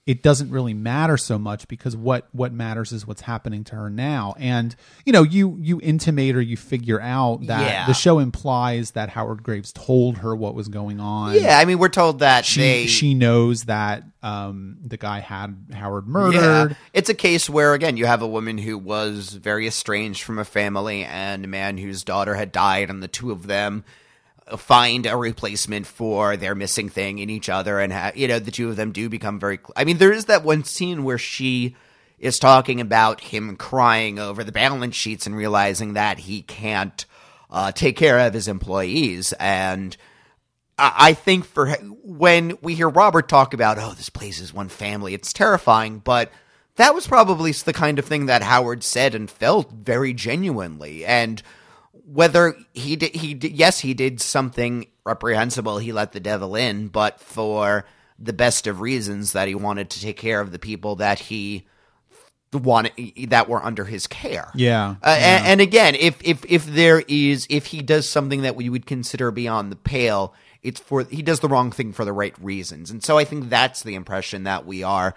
it doesn't really matter so much because what, what matters is what's happening to her now. And, you know, you, you intimate or you figure out that yeah. the show implies that Howard Graves told her what was going on. Yeah. I mean, we're told that she, they... she knows that um, the guy had Howard murdered. Yeah. It's a case where, again, you have a woman who was very estranged from a family and a man whose daughter had died, and the two of them find a replacement for their missing thing in each other, and ha you know the two of them do become very cl I mean, there is that one scene where she is talking about him crying over the balance sheets and realizing that he can't uh take care of his employees. And I, I think for when we hear Robert talk about, oh, this place is one family, it's terrifying, but that was probably the kind of thing that Howard said and felt very genuinely. And whether he did, he did, yes, he did something reprehensible. He let the devil in, but for the best of reasons, that he wanted to take care of the people that he wanted, that were under his care. Yeah. Uh, yeah. And, and again, if, if, if there is, if he does something that we would consider beyond the pale, it's for, he does the wrong thing for the right reasons. And so I think that's the impression that we are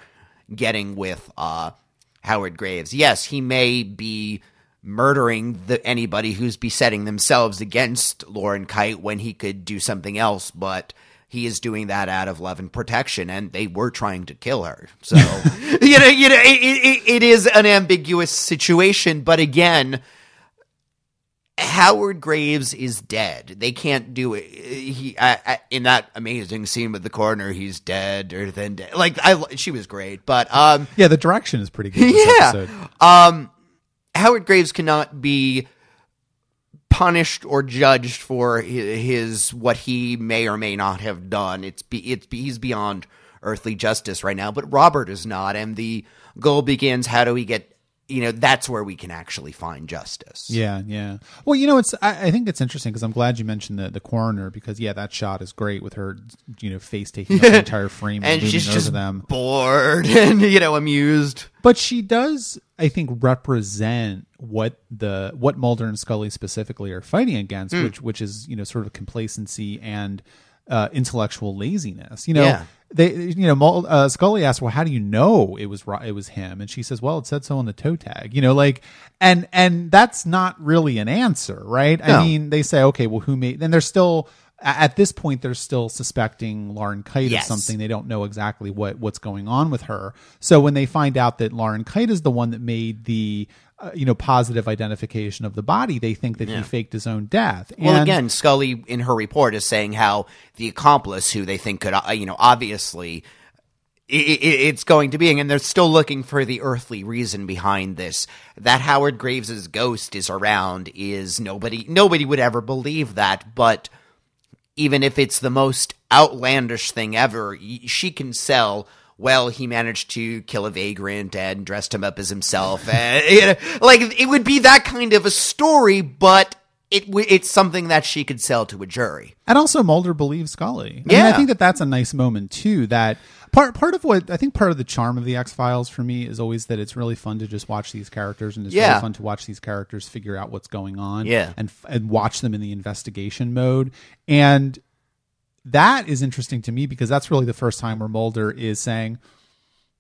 getting with uh, Howard Graves. Yes, he may be murdering the anybody who's besetting themselves against Lauren Kite when he could do something else, but he is doing that out of love and protection, and they were trying to kill her. So you know, you know, it, it, it is an ambiguous situation. But again, Howard Graves is dead. They can't do it. He I, I, in that amazing scene with the coroner, he's dead or then dead. Like I, she was great, but um, yeah, the direction is pretty good. Yeah, this episode. um. Howard Graves cannot be punished or judged for his, his what he may or may not have done. It's be, it's be, he's beyond earthly justice right now, but Robert is not, and the goal begins, how do we get, you know, that's where we can actually find justice. Yeah, yeah. Well, you know, it's I, I think it's interesting because I'm glad you mentioned the the coroner, because yeah, that shot is great with her, you know, face taking up the entire frame and, and she's just them. bored and, you know, amused. But she does, I think, represent what the what Mulder and Scully specifically are fighting against, mm. which which is, you know, sort of complacency and uh, intellectual laziness. You know. Yeah. They, you know, uh, Scully asked, "Well, how do you know it was it was him?" And she says, "Well, it said so on the toe tag." You know, like, and and that's not really an answer, right? No. I mean, they say, "Okay, well, who made?" Then they're still at this point, they're still suspecting Lauren Kite yes. of something. They don't know exactly what what's going on with her. So when they find out that Lauren Kite is the one that made the Uh, you know, positive identification of the body, they think that yeah. he faked his own death. And well, again, Scully in her report is saying how the accomplice, who they think could, uh, you know, obviously it, it, it's going to be, and they're still looking for the earthly reason behind this, that Howard Graves's ghost is around is nobody, nobody would ever believe that. But even if it's the most outlandish thing ever, she can sell, well, he managed to kill a vagrant and dressed him up as himself. And, you know, like, it would be that kind of a story, but it w it's something that she could sell to a jury. And also Mulder believes Scully. I yeah. mean, I think that that's a nice moment, too, that part part of what I think part of the charm of the X-Files for me is always that it's really fun to just watch these characters, and it's yeah. really fun to watch these characters figure out what's going on yeah. and, and watch them in the investigation mode. And that is interesting to me because that's really the first time where Mulder is saying,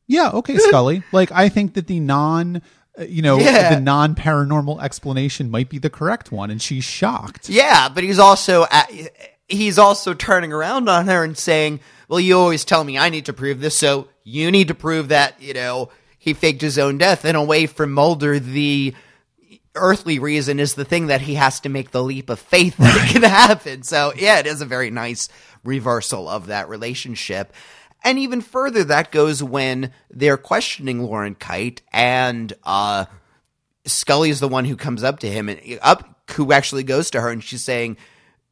yeah, okay, Scully. Like, I think that the non uh, you know, yeah. the non-paranormal explanation might be the correct one, and she's shocked. Yeah, but he's also at, he's also turning around on her and saying, well, you always tell me I need to prove this, so you need to prove that, you know, he faked his own death. And away from Mulder, the earthly reason is the thing that he has to make the leap of faith that right. it can happen. So, yeah, it is a very nice reversal of that relationship. And even further, that goes when they're questioning Lauren Kite, and uh, Scully is the one who comes up to him and up who actually goes to her, and she's saying,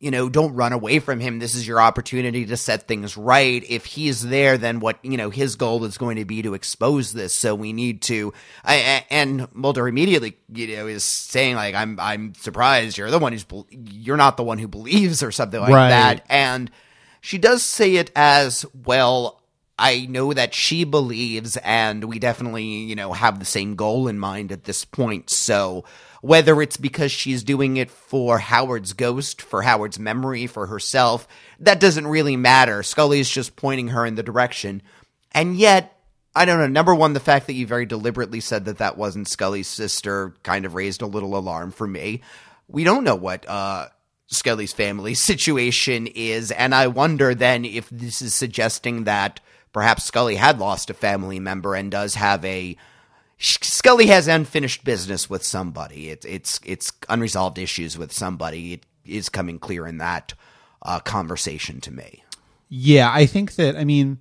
you know, don't run away from him. This is your opportunity to set things right. If he's there, then what, you know, his goal is going to be to expose this. So we need to, I, and Mulder immediately, you know, is saying like, I'm, I'm surprised you're the one who's, you're not the one who believes or something like right. that. And she does say it as, well, I know that she believes, and we definitely, you know, have the same goal in mind at this point. So, whether it's because she's doing it for Howard's ghost, for Howard's memory, for herself, that doesn't really matter. Scully's just pointing her in the direction. And yet, I don't know, number one, the fact that you very deliberately said that that wasn't Scully's sister kind of raised a little alarm for me. We don't know what uh, Scully's family situation is, and I wonder then if this is suggesting that perhaps Scully had lost a family member and does have a... Scully has unfinished business with somebody. It, it's it's unresolved issues with somebody. It is coming clear in that uh, conversation to me. Yeah, I think that, I mean,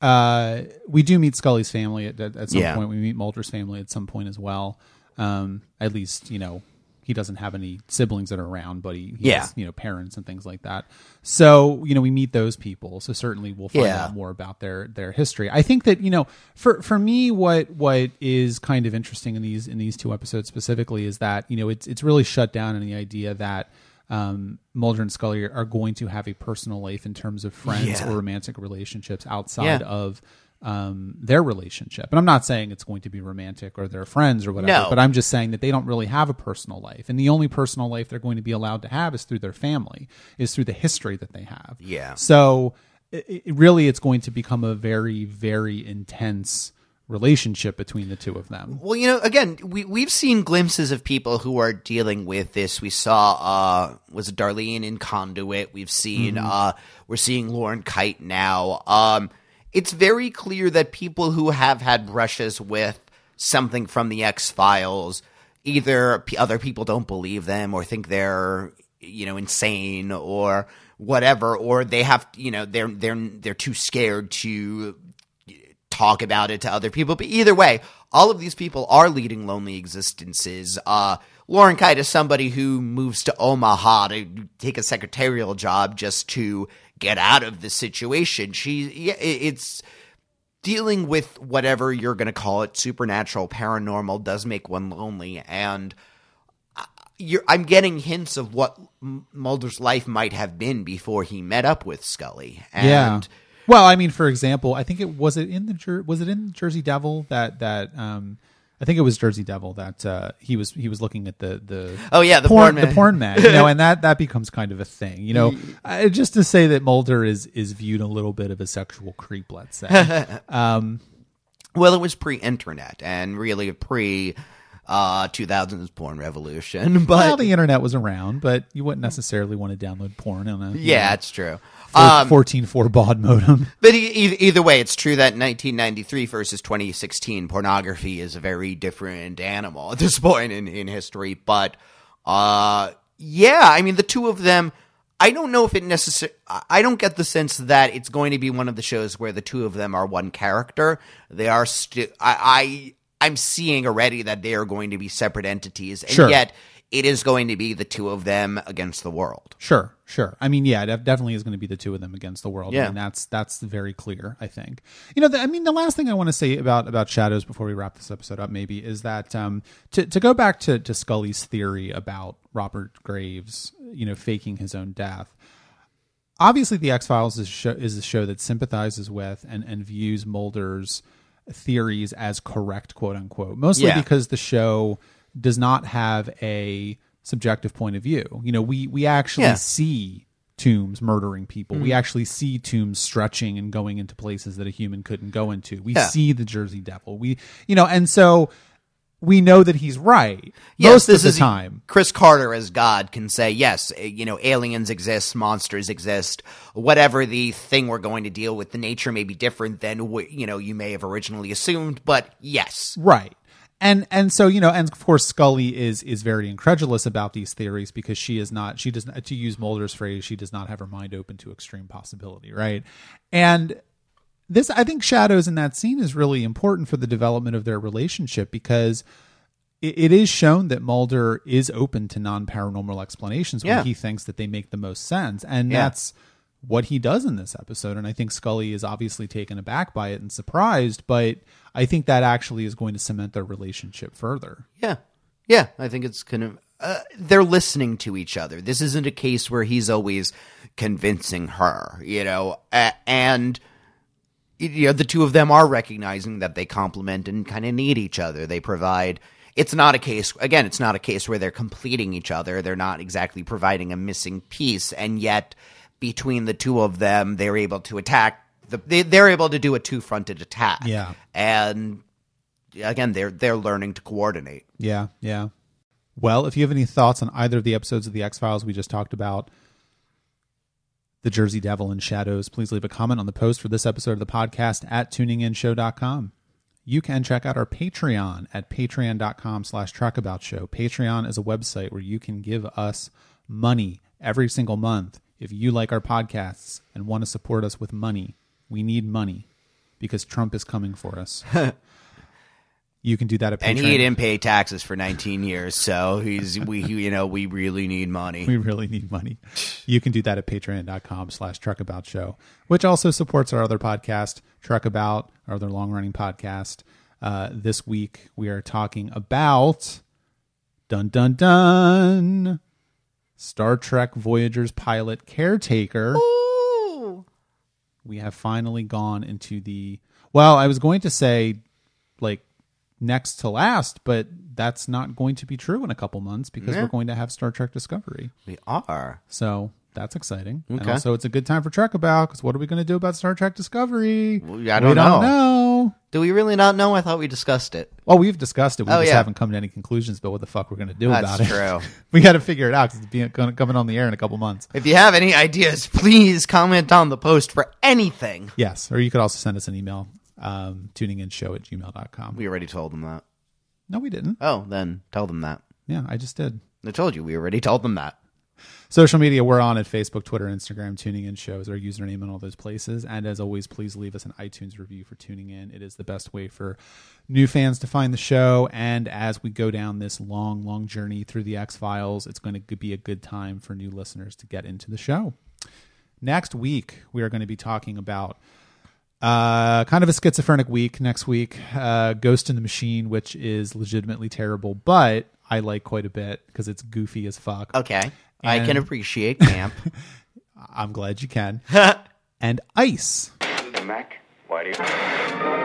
uh, we do meet Scully's family at, at some yeah. point. We meet Mulder's family at some point as well. Um, at least, you know, he doesn't have any siblings that are around, but he, he yeah. has, you know, parents and things like that. So, you know, we meet those people. So certainly we'll find yeah. out more about their, their history. I think that, you know, for, for me, what, what is kind of interesting in these, in these two episodes specifically is that, you know, it's, it's really shut down in the idea that, um, Mulder and Scully are going to have a personal life in terms of friends yeah. or romantic relationships outside yeah. of, um, their relationship. And I'm not saying it's going to be romantic or their friends or whatever, no. but I'm just saying that they don't really have a personal life. And the only personal life they're going to be allowed to have is through their family, is through the history that they have. Yeah. So it, it really, it's going to become a very, very intense relationship between the two of them. Well, you know, again, we, we've seen glimpses of people who are dealing with this. We saw, uh, was it Darlene in Conduit? We've seen, mm-hmm. uh, we're seeing Lauren Kite now. Um, It's very clear that people who have had brushes with something from the X Files, either p- other people don't believe them or think they're, you know, insane or whatever, or they have, you know, they're they're they're too scared to talk about it to other people. But either way, all of these people are leading lonely existences. Uh, Lauren Kite is somebody who moves to Omaha to take a secretarial job just to get out of the situation. She, it's dealing with whatever you're going to call it, supernatural, paranormal, does make one lonely. And you're, I'm getting hints of what Mulder's life might have been before he met up with Scully. And yeah. Well, I mean, for example, I think it was it in the Jer- was it in Jersey Devil that that um, I think it was Jersey Devil that uh, he was he was looking at the the oh yeah the porn, porn man. the porn man you know, and that that becomes kind of a thing, you know, I, just to say that Mulder is is viewed a little bit of a sexual creep, let's say. Um, well, it was pre-internet and really pre. Uh, two thousands porn revolution, but well, the internet was around, but you wouldn't necessarily want to download porn on a yeah, know, it's true. fourteen four um, baud modem. But e- e- either way, it's true that nineteen ninety-three versus twenty sixteen pornography is a very different animal at this point in in history. But uh, yeah, I mean the two of them. I don't know if it necessarily – I don't get the sense that it's going to be one of the shows where the two of them are one character. They are still. I. I I'm seeing already that they are going to be separate entities, and sure. yet it is going to be the two of them against the world. Sure, sure. I mean, yeah, it definitely is going to be the two of them against the world. Yeah. I mean, that's that's very clear, I think. You know, the, I mean, the last thing I want to say about about Shadows before we wrap this episode up maybe is that um, to, to go back to, to Scully's theory about Robert Graves, you know, faking his own death. Obviously, The X-Files is, show, is a show that sympathizes with and, and views Mulder's theories as correct, quote unquote, mostly yeah. because the show does not have a subjective point of view. You know, we, we actually yeah. see Tooms murdering people. Mm-hmm. We actually see Tooms stretching and going into places that a human couldn't go into. We yeah. see the Jersey Devil. We, you know, and so we know that he's right yes, most this of the is, time. Chris Carter as God can say, yes, you know, aliens exist, monsters exist, whatever the thing we're going to deal with, the nature may be different than, you know, you may have originally assumed, but yes. Right. And and so, you know, and of course, Scully is is very incredulous about these theories because she is not, she does not, to use Mulder's phrase, she does not have her mind open to extreme possibility, right? And this, I think Shadows in that scene is really important for the development of their relationship because it, it is shown that Mulder is open to non-paranormal explanations yeah. when he thinks that they make the most sense. And yeah. that's what he does in this episode. And I think Scully is obviously taken aback by it and surprised, but I think that actually is going to cement their relationship further. Yeah. Yeah. I think it's kind of, uh, they're listening to each other. This isn't a case where he's always convincing her, you know, uh, and... You know, the two of them are recognizing that they complement and kind of need each other. They provide – it's not a case – again, it's not a case where they're completing each other. They're not exactly providing a missing piece. And yet between the two of them, they're able to attack the, – they, they're able to do a two-fronted attack. Yeah. And again, they're, they're learning to coordinate. Yeah, yeah. Well, if you have any thoughts on either of the episodes of The X-Files we just talked about, The Jersey Devil and Shadows, please leave a comment on the post for this episode of the podcast at tuning in show dot com. You can check out our Patreon at patreon dot com slash truck about show. Patreon is a website where you can give us money every single month. If you like our podcasts and want to support us with money, we need money because Trump is coming for us. You can do that at Patreon. And he didn't pay taxes for nineteen years, so he's we you know we really need money. We really need money. You can do that at patreon dot com slash truck about show, which also supports our other podcast, Truck About, our other long-running podcast. Uh, this week we are talking about dun dun dun Star Trek Voyager's pilot Caretaker. Ooh. We have finally gone into the well. I was going to say like. next to last, but that's not going to be true in a couple months because yeah. we're going to have Star Trek Discovery. We are. So that's exciting. Okay. And also it's a good time for Trek About because what are we going to do about Star Trek Discovery? Well, I don't, we know. don't know. Do we really not know? I thought we discussed it. Well, we've discussed it. We oh, just yeah. haven't come to any conclusions about what the fuck we're going to do that's about it. That's true. We got to figure it out because it's being, coming on the air in a couple months. If you have any ideas, please comment on the post for anything. Yes. Or you could also send us an email. Um, tuning in show at gmail dot com. We already told them that. No, we didn't. Oh, then tell them that. Yeah, I just did. I told you. We already told them that. Social media, we're on at Facebook, Twitter, Instagram. Tuning In Show is our username in all those places. And as always, please leave us an iTunes review for Tuning In. It is the best way for new fans to find the show. And as we go down this long, long journey through the X-Files, it's going to be a good time for new listeners to get into the show. Next week, we are going to be talking about Uh, kind of a schizophrenic week next week. Uh, Ghost in the Machine, which is legitimately terrible, but I like quite a bit because it's goofy as fuck. Okay. And I can appreciate camp. I'm glad you can. And Ice. Mac, why do you...